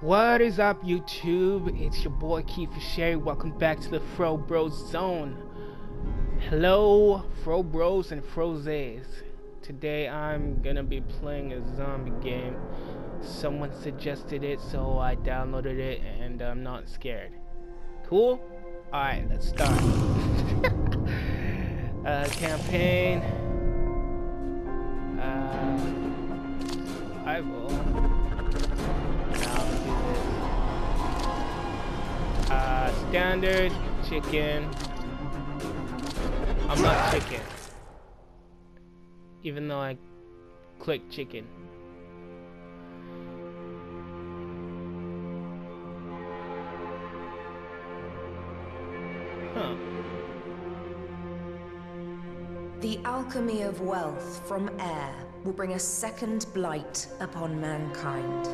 What is up, YouTube? It's your boy Keith Sherry. Welcome back to the Fro-Bros Zone. Hello, Fro-Bros and FroZays. Today I'm gonna be playing a zombie game. Someone suggested it, so I downloaded it, and I'm not scared. Cool? Alright, let's start. Campaign. I will. Standard chicken. I'm not chicken, even though I clicked chicken. Huh. The alchemy of wealth from air will bring a second blight upon mankind.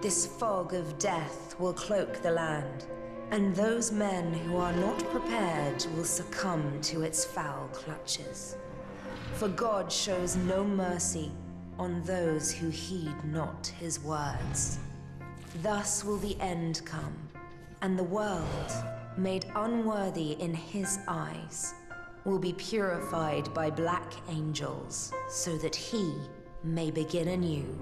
This fog of death will cloak the land, and those men who are not prepared will succumb to its foul clutches. For God shows no mercy on those who heed not his words. Thus will the end come, and the world, made unworthy in his eyes, will be purified by black angels, so that he may begin anew.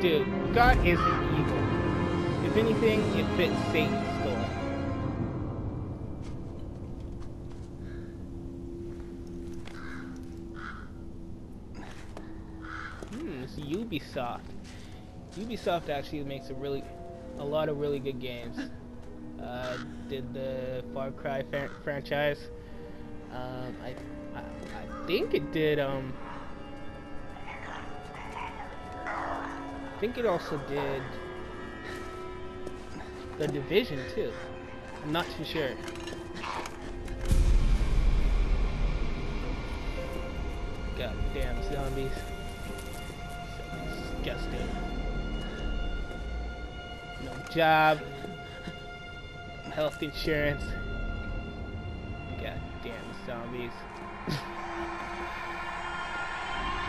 Dude, God isn't evil. If anything, it fits Satan's story. It's Ubisoft. Ubisoft actually makes a lot of really good games. Did the Far Cry franchise? I think it did. I think it also did The Division too. I'm not too sure. Goddamn zombies. So disgusting. No job. Health insurance. Goddamn zombies.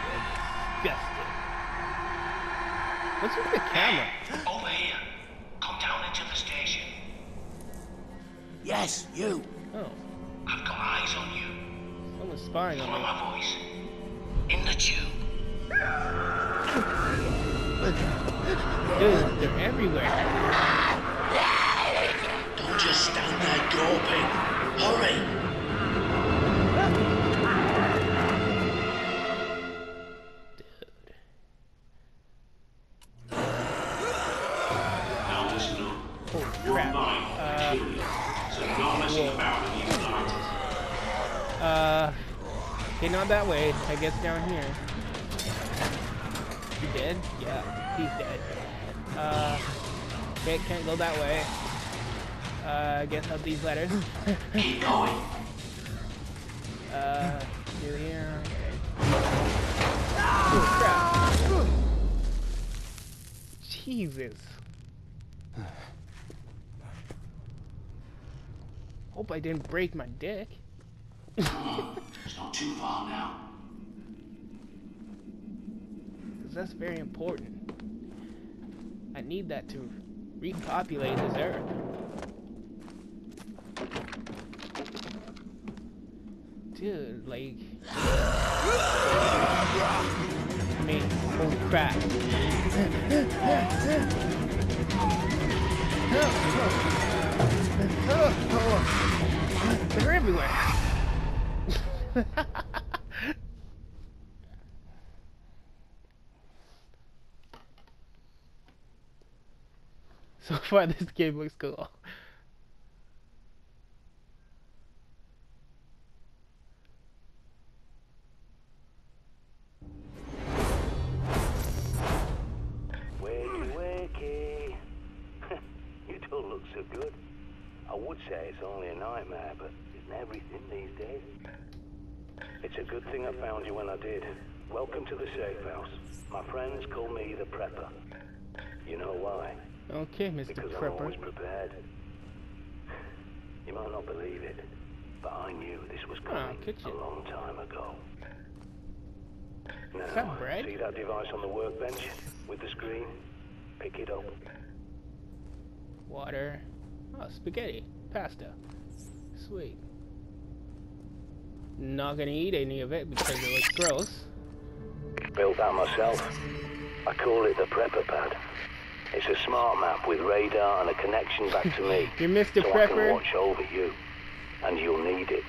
They're disgusting. What's with the camera? Over here. Come down into the station. Yes, you. Oh. I've got eyes on you. Someone's spying on me. Follow my voice. In the tube. Dude, they're everywhere. Don't just stand there gawping. Hurry. Okay, not that way. I guess down here. He dead? Yeah, he's dead. Okay, can't go that way. I guess up these ladders. Keep going. Through here. Okay. Oh, crap. Jesus. Hope I didn't break my dick. It's not too far now. Because that's very important. I need that to repopulate this earth. Dude, like... I mean, holy crap. They're everywhere. So far, this game looks cool. Wakey, wakey. You don't look so good. I would say it's only a nightmare, but isn't everything these days? It's a good thing I found you when I did. Welcome to the safe house. My friends call me the Prepper. You know why? Okay, Mr. Because Prepper. I'm always prepared. You might not believe it, but I knew this was coming a long time ago. Now, see that device on the workbench with the screen? Pick it up. Water. Oh, spaghetti. Pasta. Sweet. Not gonna eat any of it because it looks gross. Built that myself. I call it the Prepper Pad. It's a smart map with radar and a connection back to me. You're Mr. Prepper. I can watch over you, and you'll need it.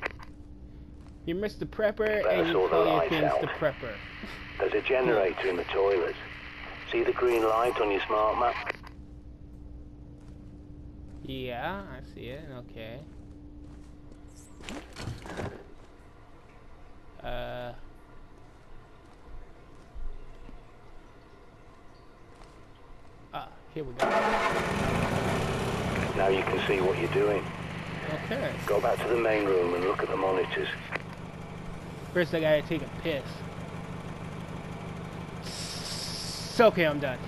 You're Mr. Prepper, and you call your things the Prepper. There's a generator in the toilet. See the green light on your smart map? Yeah, I see it. Okay. Here we go. Now you can see what you're doing. Okay. Go back to the main room and look at the monitors. First I gotta take a piss. It's okay, I'm done.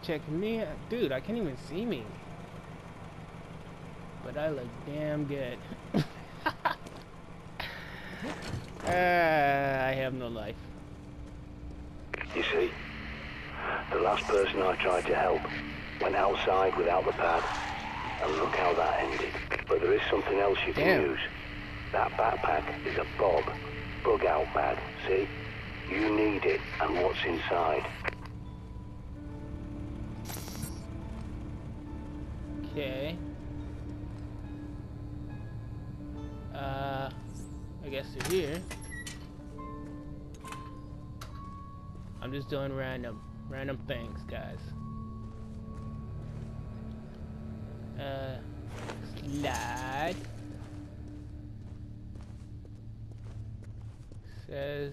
Check me out. Dude, I can't even see me. But I look damn good. I have no life. You see? The last person I tried to help went outside without the pad, and look how that ended. But there is something else you can use. That backpack is a bug out bag, see? You need it and what's inside. Okay. I guess they're here. I'm just doing random things, guys. Slide. Says,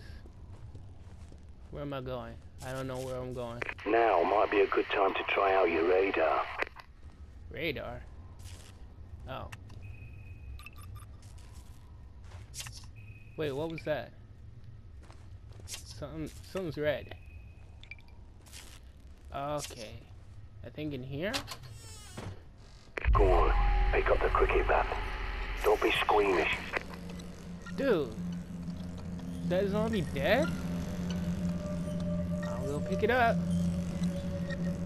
where am I going? I don't know where I'm going. Now might be a good time to try out your radar. Radar? Oh. Wait, what was that? Something's red. Okay, I think in here? Go on, pick up the cricket bat. Don't be squeamish. Dude, is that zombie dead? I will pick it up.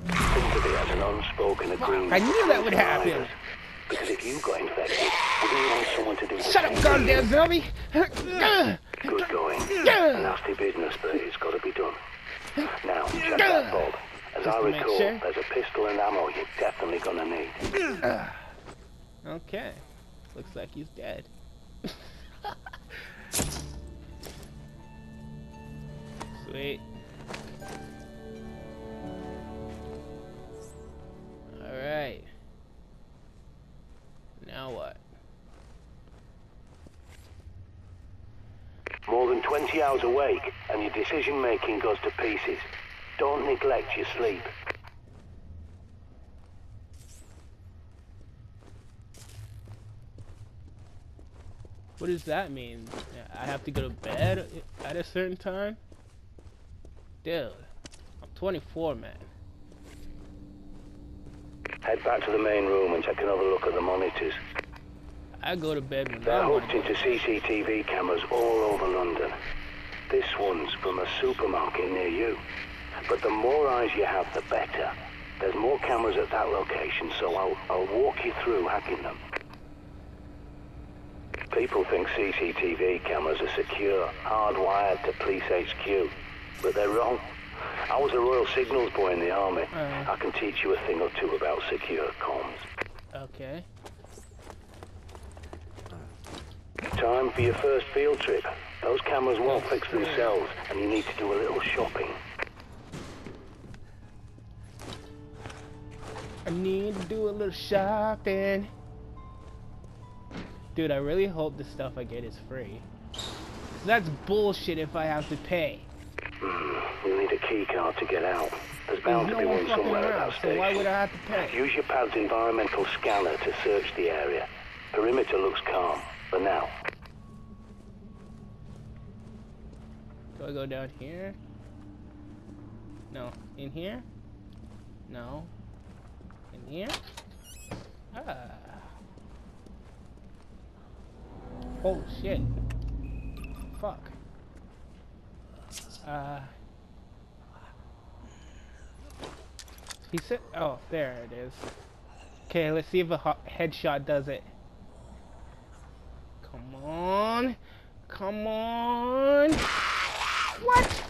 Think of it as an unspoken agreement. I knew that would happen. Because if you got infected, wouldn't you want someone to do the same thing? Shut up, goddamn zombie! Good going. Nasty business, but it's got to be done. Now, check that bulb. As I recall, there's a pistol and ammo you're definitely gonna need. Okay. Looks like he's dead. Sweet. Alright. Now what? More than 20 hours awake, and your decision making goes to pieces. Don't neglect your sleep. What does that mean? I have to go to bed at a certain time? Dude, I'm 24, man. Head back to the main room and take another look at the monitors. I go to bed when they're hooked into CCTV cameras all over London. This one's from a supermarket near you. But the more eyes you have, the better. There's more cameras at that location, so I'll walk you through hacking them. People think CCTV cameras are secure, hardwired to police HQ, but they're wrong. I was a Royal Signals boy in the army. I can teach you a thing or two about secure comms. Okay. Time for your first field trip. Those cameras won't fix themselves, and you need to do a little shopping. I need to do a little shopping. Dude, I really hope the stuff I get is free. That's bullshit if I have to pay. You'll need a key card to get out. There's bound to be one somewhere at that station. So why would I have to pay? Use your pad's environmental scanner to search the area. Perimeter looks calm, for now. Do I go down here? No, in here? No. In here? Ah. Oh shit. Fuck. He said, oh, there it is. Okay, let's see if a headshot does it. Come on. Come on. What?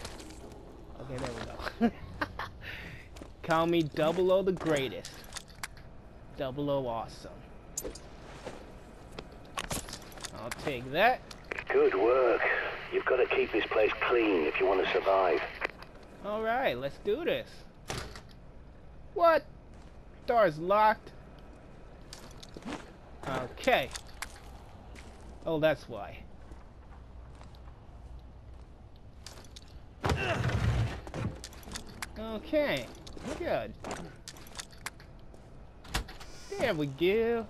Okay, there we go. Call me Double O the greatest. Double O awesome. I'll take that. Good work. You've got to keep this place clean if you want to survive. Alright, let's do this. What? Door's locked. Okay. Oh, that's why. Okay. Good. There we go.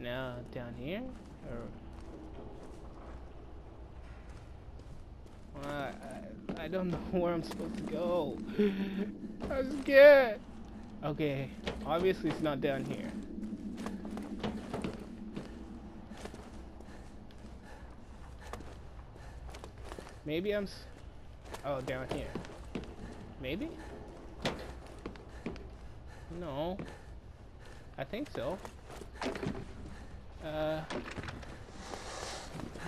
Now down here. Or... well, I don't know where I'm supposed to go. I'm scared. Okay, obviously it's not down here. Maybe I'm... oh, down here. Maybe? No. I think so.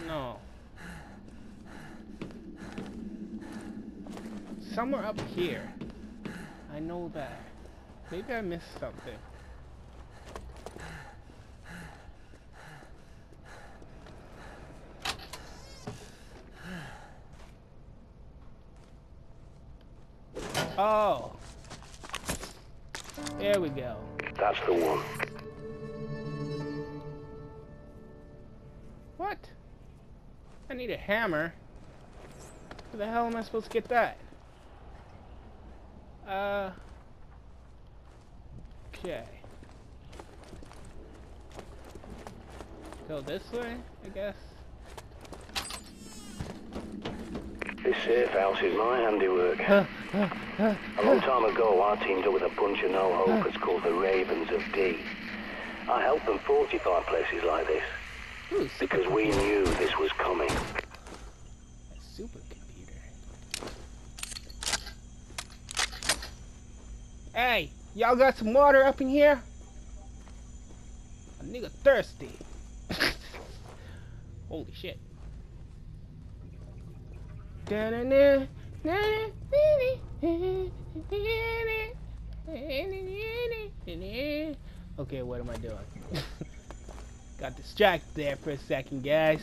No. Somewhere up here. I know that. Maybe I missed something. Oh, there we go. That's the one. What? I need a hammer. Where the hell am I supposed to get that? Okay. Go this way, I guess. This safe house is my handiwork. A long time ago, I teamed up with a bunch of no-hopers called the Ravens of D. I helped them fortify places like this. Ooh, because we knew this was coming. A supercomputer. Hey, y'all got some water up in here? A nigga thirsty. Holy shit. Da-da-da. Okay, what am I doing? Got distracted there for a second, guys.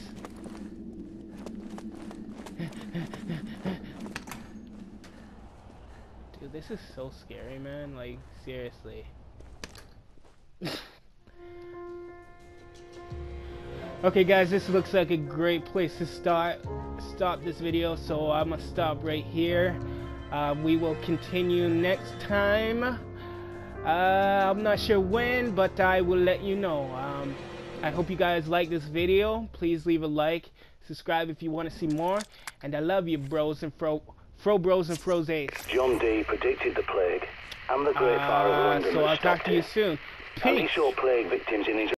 Dude, this is so scary, man. Like, seriously. Okay, guys, this looks like a great place to stop this video, so I'm gonna stop right here. We will continue next time. I'm not sure when, but I will let you know. I hope you guys like this video. Please leave a like, subscribe if you want to see more, and I love you, bros and Fro-Bros and FroZays. John D predicted the plague and the Great Fire of London. So I'll talk to you soon. Peace. Sure plague victims in